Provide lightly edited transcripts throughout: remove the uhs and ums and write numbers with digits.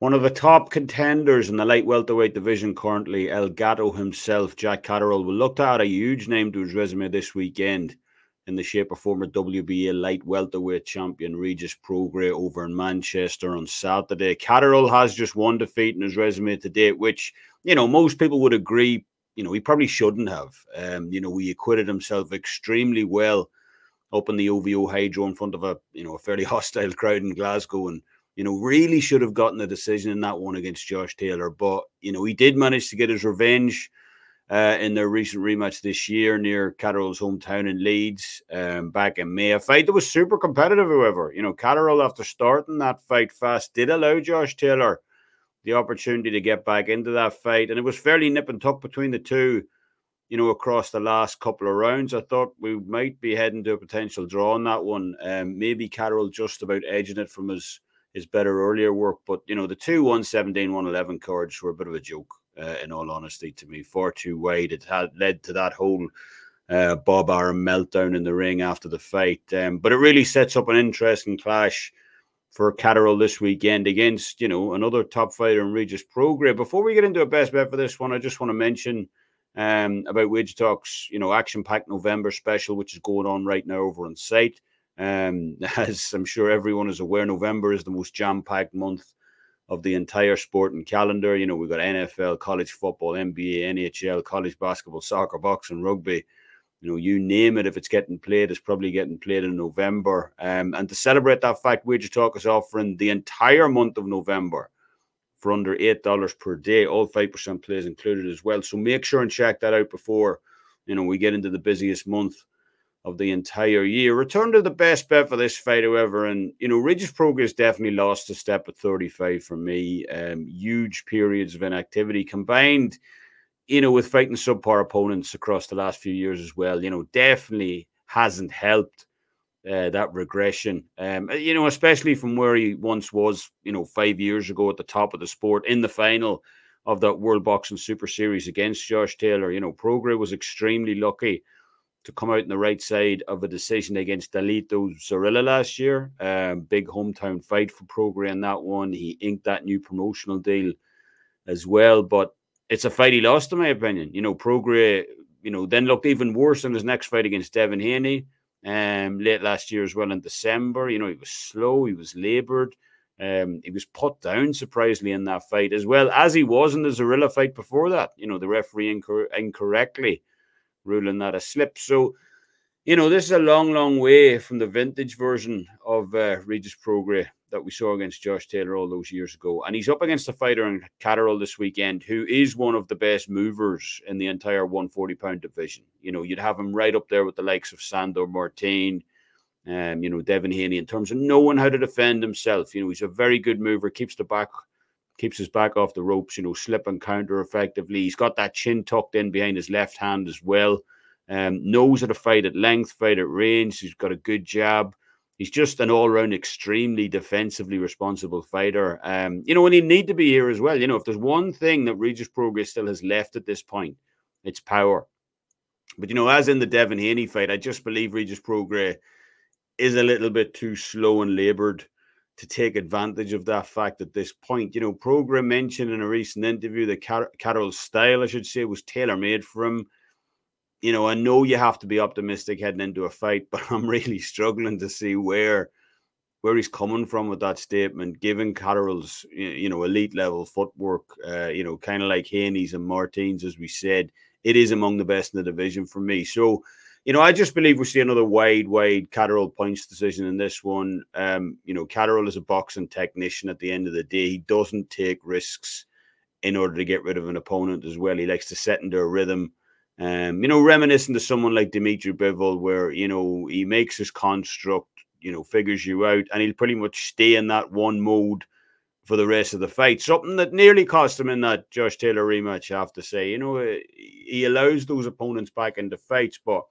One of the top contenders in the light welterweight division currently, El Gato himself, Jack Catterall, will look to add a huge name to his resume this weekend in the shape of former WBA light welterweight champion Regis Prograis over in Manchester on Saturday. Catterall has just one defeat in his resume to date, which, you know, most people would agree, you know, he probably shouldn't have. You know, he acquitted himself extremely well up in the OVO Hydro in front of a, you know, a fairly hostile crowd in Glasgow, and, you know, really should have gotten the decision in that one against Josh Taylor. But, you know, he did manage to get his revenge in their recent rematch this year near Catterall's hometown in Leeds back in May. A fight that was super competitive, however. You know, Catterall, after starting that fight fast, did allow Josh Taylor the opportunity to get back into that fight. And it was fairly nip and tuck between the two, you know, across the last couple of rounds. I thought we might be heading to a potential draw on that one. Maybe Catterall just about edging it from his better earlier work. But, you know, the 2-1-17, 1-11 cards were a bit of a joke, in all honesty, to me. Far too wide. It had led to that whole Bob Arum meltdown in the ring after the fight. But it really sets up an interesting clash for Catterall this weekend against, you know, another top fighter in Regis Prograis. Before we get into a best bet for this one, I just want to mention about Wage Talk's, you know, action-packed November special, which is going on right now over on site. As I'm sure everyone is aware, November is the most jam-packed month of the entire sporting calendar. You know, we've got NFL, college football, NBA, NHL, college basketball, soccer, boxing, rugby. You know, you name it, if it's getting played, it's probably getting played in November. And to celebrate that fact, Wager Talk is offering the entire month of November for under $8 per day, all 5% plays included as well. So make sure and check that out before, you know, we get into the busiest month of the entire year. Return to the best bet for this fight, however, and, you know, Regis Prograis definitely lost a step at 35 for me. Huge periods of inactivity combined, you know, with fighting subpar opponents across the last few years as well. You know, definitely hasn't helped that regression. You know, especially from where he once was, you know, 5 years ago at the top of the sport in the final of that World Boxing Super Series against Josh Taylor. You know, Prograis was extremely lucky to come out on the right side of a decision against Dalito Zorilla last year. Big hometown fight for Prograis in that one. He inked that new promotional deal as well. But it's a fight he lost, in my opinion. You know, Prograis, you know, then looked even worse in his next fight against Devin Haney late last year as well in December. You know, he was slow, he was laboured. He was put down, surprisingly, in that fight as well, as he was in the Zorilla fight before that. You know, the referee incorrectly ruling that a slip. So, you know, this is a long, long way from the vintage version of Regis Prograis that we saw against Josh Taylor all those years ago. And he's up against a fighter in Catterall this weekend who is one of the best movers in the entire 140-pound division. You know, you'd have him right up there with the likes of Sandor Martin, you know, Devin Haney, in terms of knowing how to defend himself. You know, he's a very good mover, keeps his back off the ropes, you know, slip and counter effectively. He's got that chin tucked in behind his left hand as well. Knows how to fight at length, fight at range. He's got a good jab. He's just an all-round extremely defensively responsible fighter. You know, and he'll need to be here as well. You know, if there's one thing that Regis Prograis still has left at this point, it's power. But, you know, as in the Devin Haney fight, I just believe Regis Prograis is a little bit too slow and laboured to take advantage of that fact at this point. You know, Prograis mentioned in a recent interview that Catterall's style, I should say, was tailor-made for him. You know, I know you have to be optimistic heading into a fight, but I'm really struggling to see where he's coming from with that statement, given Catterall's, you know, elite-level footwork, you know, kind of like Haney's and Martin's, as we said. It is among the best in the division for me. So, you know, I just believe we'll see another wide Catterall points decision in this one. You know, Catterall is a boxing technician at the end of the day. He doesn't take risks in order to get rid of an opponent as well. He likes to set into a rhythm. You know, reminiscent to someone like Dimitri Bivol, where, you know, he makes his construct, you know, figures you out, and he'll pretty much stay in that one mode for the rest of the fight. Something that nearly cost him in that Josh Taylor rematch, I have to say. You know, he allows those opponents back into fights, but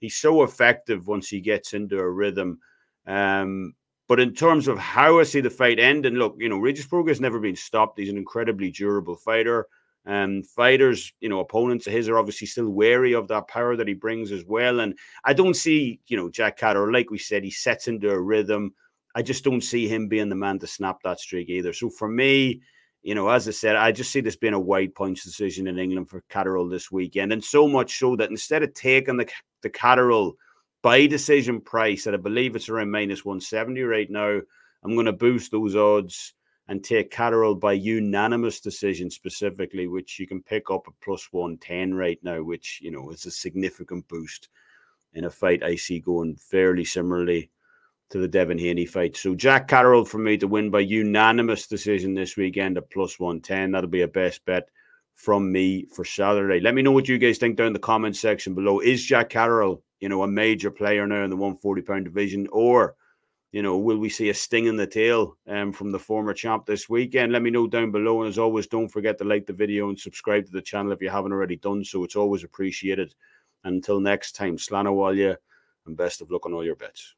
he's so effective once he gets into a rhythm. But in terms of how I see the fight end, and look, you know, Regis Prograis has never been stopped. He's an incredibly durable fighter. Fighters, you know, opponents of his are obviously still wary of that power that he brings as well. And I don't see, you know, Jack Catterall, like we said, he sets into a rhythm. I just don't see him being the man to snap that streak either. So for me, you know, as I said, I just see this being a wide points decision in England for Catterall this weekend. And so much so that instead of taking the Catterall by decision price, that I believe it's around -170 right now, I'm going to boost those odds and take Catterall by unanimous decision specifically, which you can pick up at +110 right now, which, you know, is a significant boost in a fight I see going fairly similarly to the Devin Haney fight. So Jack Catterall for me to win by unanimous decision this weekend at +110. That'll be a best bet from me for Saturday. Let me know what you guys think down in the comment section below. Is Jack Catterall, you know, a major player now in the 140-pound division, or, you know, will we see a sting in the tail from the former champ this weekend? Let me know down below. And as always, don't forget to like the video and subscribe to the channel if you haven't already done so. It's always appreciated. And until next time, slán ó all you, and best of luck on all your bets.